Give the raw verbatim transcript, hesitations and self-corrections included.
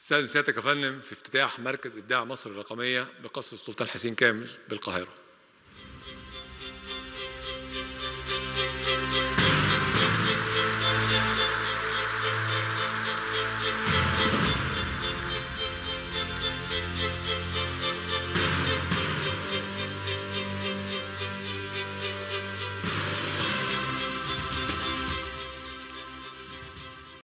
استاذن سيادتك يا فندم في افتتاح مركز ابداع مصر الرقميه بقصر السلطان حسين كامل بالقاهره.